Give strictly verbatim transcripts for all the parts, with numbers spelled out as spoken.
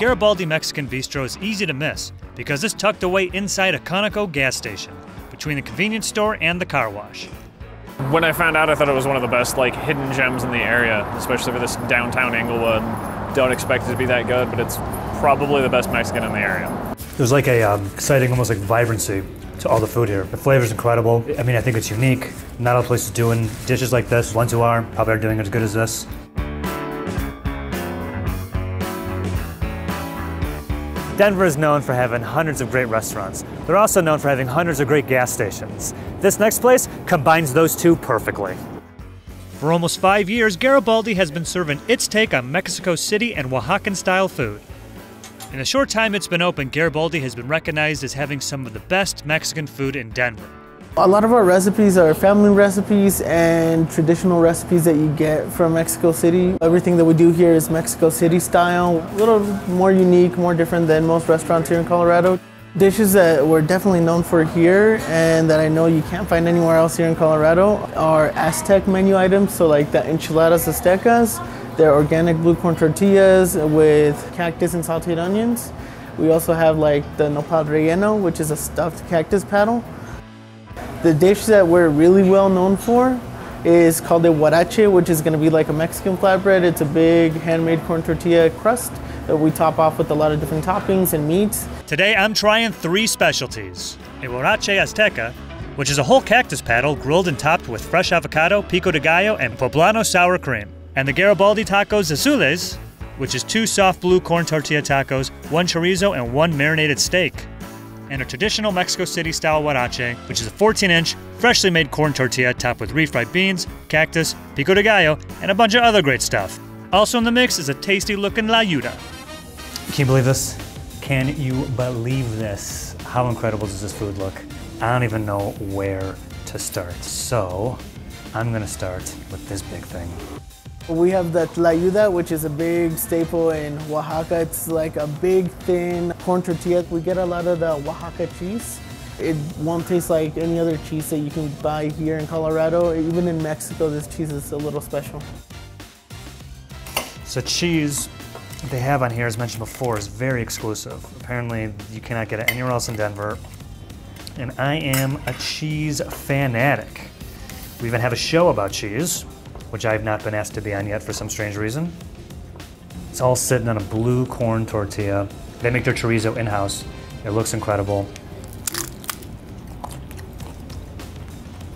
Garibaldi Mexican Bistro is easy to miss because it's tucked away inside a Conoco gas station, between the convenience store and the car wash. When I found out, I thought it was one of the best like hidden gems in the area, especially for this downtown Englewood. Don't expect it to be that good, but it's probably the best Mexican in the area. There's like a um, exciting, almost like vibrancy to all the food here. The flavor's incredible. I mean, I think it's unique. Not all places doing dishes like this. Ones who are probably aren't doing as good as this. Denver is known for having hundreds of great restaurants. They're also known for having hundreds of great gas stations. This next place combines those two perfectly. For almost five years, Garibaldi has been serving its take on Mexico City and Oaxacan-style food. In the short time it's been open, Garibaldi has been recognized as having some of the best Mexican food in Denver. A lot of our recipes are family recipes and traditional recipes that you get from Mexico City. Everything that we do here is Mexico City style, a little more unique, more different than most restaurants here in Colorado. Dishes that we're definitely known for here and that I know you can't find anywhere else here in Colorado are Aztec menu items, so like the enchiladas Aztecas. They're organic blue corn tortillas with cactus and sauteed onions. We also have like the nopal relleno, which is a stuffed cactus paddle. The dish that we're really well known for is called a huarache, which is going to be like a Mexican flatbread. It's a big handmade corn tortilla crust that we top off with a lot of different toppings and meats. Today I'm trying three specialties. A huarache Azteca, which is a whole cactus paddle grilled and topped with fresh avocado, pico de gallo, and poblano sour cream. And the Garibaldi tacos azules, which is two soft blue corn tortilla tacos, one chorizo and one marinated steak. And a traditional Mexico City style huarache, which is a fourteen inch, freshly made corn tortilla topped with refried beans, cactus, pico de gallo, and a bunch of other great stuff. Also in the mix is a tasty looking tlayuda. Can you believe this? Can you believe this? How incredible does this food look? I don't even know where to start. So I'm gonna start with this big thing. We have the tlayuda, which is a big staple in Oaxaca. It's like a big, thin corn tortilla. We get a lot of the Oaxaca cheese. It won't taste like any other cheese that you can buy here in Colorado. Even in Mexico, this cheese is a little special. So cheese they have on here, as mentioned before, is very exclusive. Apparently, you cannot get it anywhere else in Denver. And I am a cheese fanatic. We even have a show about cheese, which I have not been asked to be on yet for some strange reason. It's all sitting on a blue corn tortilla. They make their chorizo in-house. It looks incredible.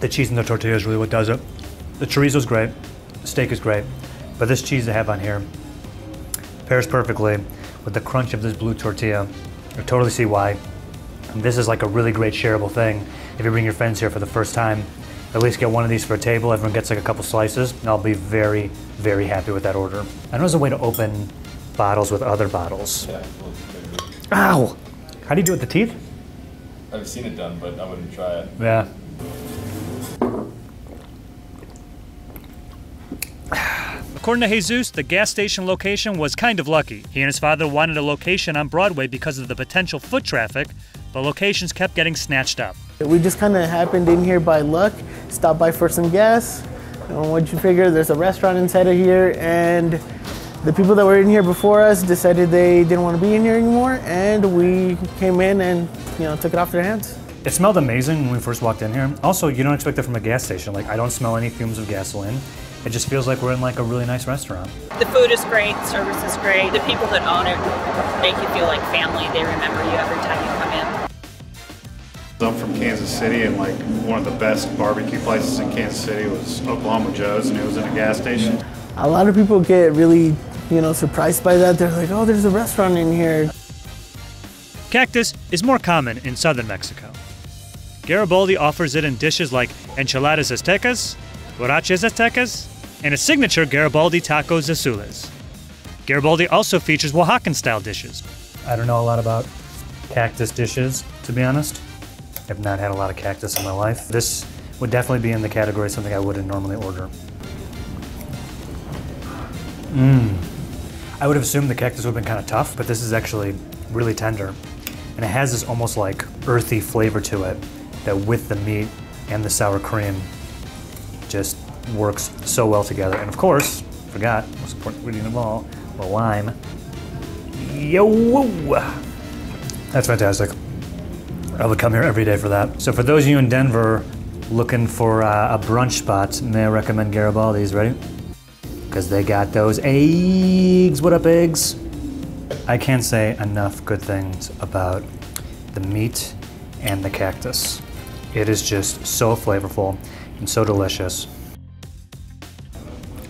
The cheese in the tortilla is really what does it. The chorizo is great, the steak is great, but this cheese they have on here pairs perfectly with the crunch of this blue tortilla. I totally see why. And this is like a really great shareable thing. If you bring your friends here for the first time, at least get one of these for a table. Everyone gets like a couple slices, and I'll be very, very happy with that order. I know there's a way to open bottles with other bottles. Yeah. Ow! How do you do it with the teeth? I've seen it done, but I wouldn't try it. Yeah. According to Jesus, the gas station location was kind of lucky. He and his father wanted a location on Broadway because of the potential foot traffic, but locations kept getting snatched up. We just kind of happened in here by luck, stopped by for some gas, and what'd you figure, there's a restaurant inside of here, and the people that were in here before us decided they didn't want to be in here anymore, and we came in and, you know, took it off their hands. It smelled amazing when we first walked in here. Also, you don't expect it from a gas station. Like, I don't smell any fumes of gasoline. It just feels like we're in like a really nice restaurant. The food is great, service is great. The people that own it make you feel like family. They remember you every time you come in. I'm from Kansas City, and like one of the best barbecue places in Kansas City was Oklahoma Joe's, and it was in a gas station. A lot of people get really, you know, surprised by that. They're like, oh, there's a restaurant in here. Cactus is more common in southern Mexico. Garibaldi offers it in dishes like enchiladas Aztecas, huaraches Aztecas, and a signature Garibaldi tacos azules. Garibaldi also features Oaxacan-style dishes. I don't know a lot about cactus dishes, to be honest. I've not had a lot of cactus in my life. This would definitely be in the category of something I wouldn't normally order. Mmm. I would have assumed the cactus would have been kind of tough, but this is actually really tender. And it has this almost like earthy flavor to it that with the meat and the sour cream just works so well together. And of course, forgot, most important ingredient of all, the lime. Yo! That's fantastic. I would come here every day for that. So for those of you in Denver looking for uh, a brunch spot, may I recommend Garibaldi's, right? Because they got those eggs. What up, eggs? I can't say enough good things about the meat and the cactus. It is just so flavorful and so delicious.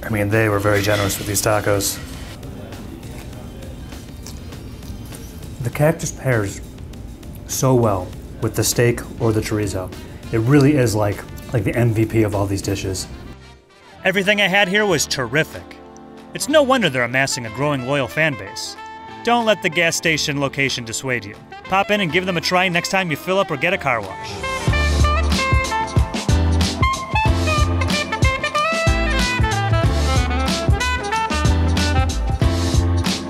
I mean, they were very generous with these tacos. The cactus pairs so well with the steak or the chorizo. It really is like, like the M V P of all these dishes. Everything I had here was terrific. It's no wonder they're amassing a growing loyal fan base. Don't let the gas station location dissuade you. Pop in and give them a try next time you fill up or get a car wash.